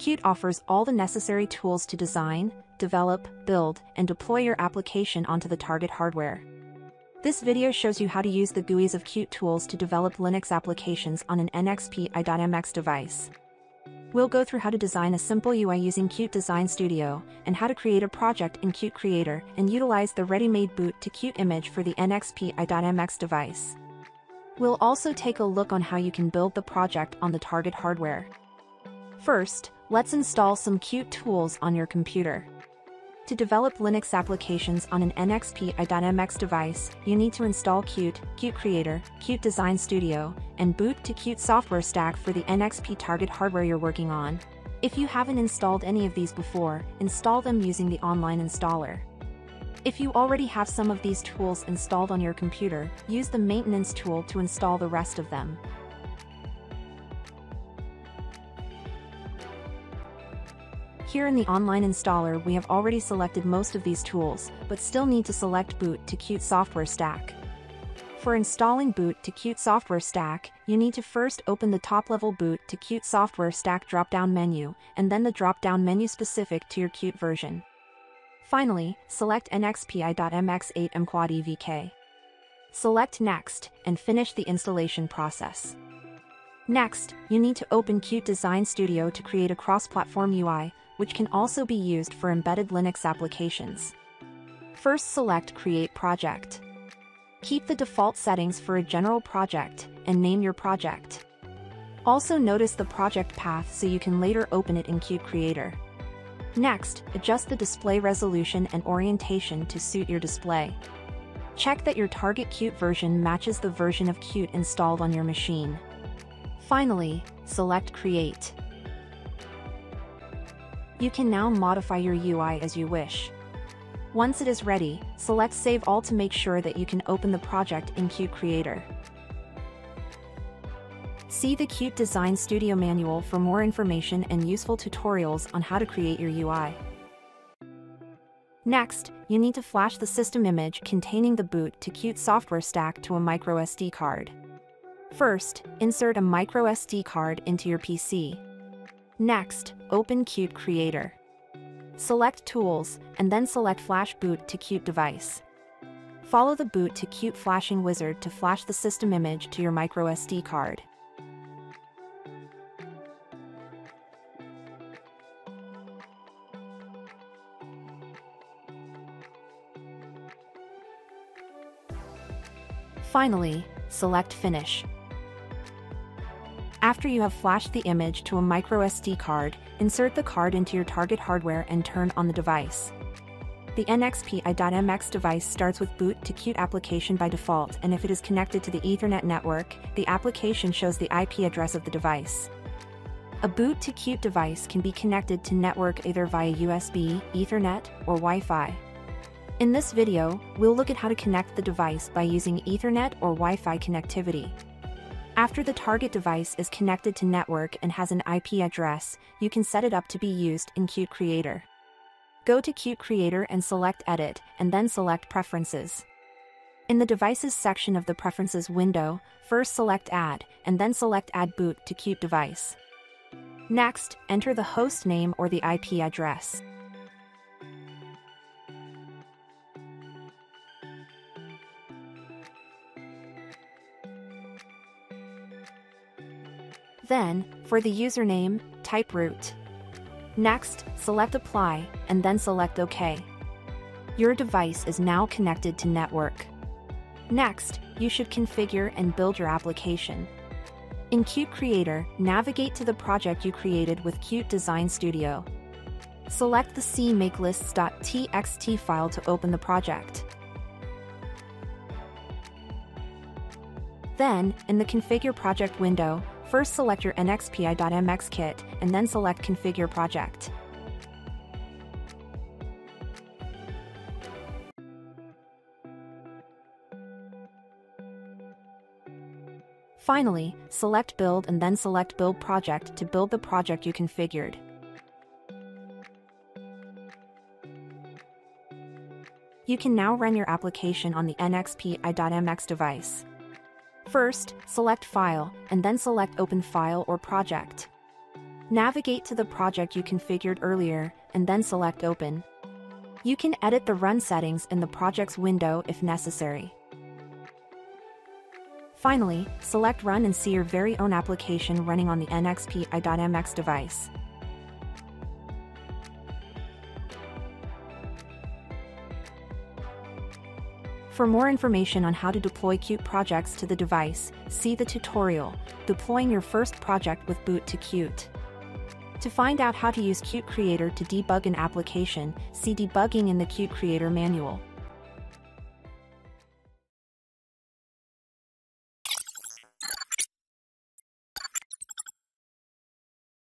Qt offers all the necessary tools to design, develop, build, and deploy your application onto the target hardware. This video shows you how to use the GUIs of Qt tools to develop Linux applications on an NXPi.mx device. We'll go through how to design a simple UI using Qt Design Studio, and how to create a project in Qt Creator and utilize the ready-made Boot to Qt image for the NXPi.mx device. We'll also take a look on how you can build the project on the target hardware. First, let's install some Qt tools on your computer. To develop Linux applications on an NXPi.mx device, you need to install Qt, Qt Creator, Qt Design Studio, and Boot to Qt software stack for the NXP target hardware you're working on. If you haven't installed any of these before, install them using the online installer. If you already have some of these tools installed on your computer, use the maintenance tool to install the rest of them. Here in the online installer we have already selected most of these tools, but still need to select Boot to Qt software stack. For installing Boot to Qt software stack, you need to first open the top-level Boot to Qt software stack drop-down menu, and then the drop-down menu specific to your Qt version. Finally, select NXPi.mx8mquadEvk. Select Next, and finish the installation process. Next, you need to open Qt Design Studio to create a cross-platform UI, which can also be used for embedded Linux applications. First select Create Project. Keep the default settings for a general project, and name your project. Also notice the project path so you can later open it in Qt Creator. Next, adjust the display resolution and orientation to suit your display. Check that your target Qt version matches the version of Qt installed on your machine. Finally, select Create. You can now modify your UI as you wish. Once it is ready, select Save All to make sure that you can open the project in Qt Creator. See the Qt Design Studio manual for more information and useful tutorials on how to create your UI. Next, you need to flash the system image containing the Boot to Qt software stack to a microSD card. First, insert a microSD card into your PC. Next, open Qt Creator. Select Tools, and then select Flash Boot to Qt Device. Follow the Boot to Qt flashing wizard to flash the system image to your microSD card. Finally, select Finish. After you have flashed the image to a microSD card, insert the card into your target hardware and turn on the device. The NXPi.mx device starts with Boot to Qt application by default, and if it is connected to the Ethernet network, the application shows the IP address of the device. A Boot to Qt device can be connected to network either via USB, Ethernet, or Wi-Fi. In this video, we'll look at how to connect the device by using Ethernet or Wi-Fi connectivity. After the target device is connected to network and has an IP address, you can set it up to be used in Qt Creator. Go to Qt Creator and select Edit, and then select Preferences. In the Devices section of the Preferences window, first select Add, and then select Add Boot to Qt Device. Next, enter the host name or the IP address. Then, for the username, type root. Next, select Apply, and then select OK. Your device is now connected to network. Next, you should configure and build your application. In Qt Creator, navigate to the project you created with Qt Design Studio. Select the CMakeLists.txt file to open the project. Then, in the Configure Project window, first select your NXPi.mx kit, and then select Configure Project. Finally, select Build and then select Build Project to build the project you configured. You can now run your application on the NXPi.mx device. First, select File, and then select Open File or Project. Navigate to the project you configured earlier, and then select Open. You can edit the run settings in the project's window if necessary. Finally, select Run and see your very own application running on the NXPi.mx device. For more information on how to deploy Qt projects to the device, see the tutorial, Deploying Your First Project with Boot to Qt. To find out how to use Qt Creator to debug an application, see Debugging in the Qt Creator manual.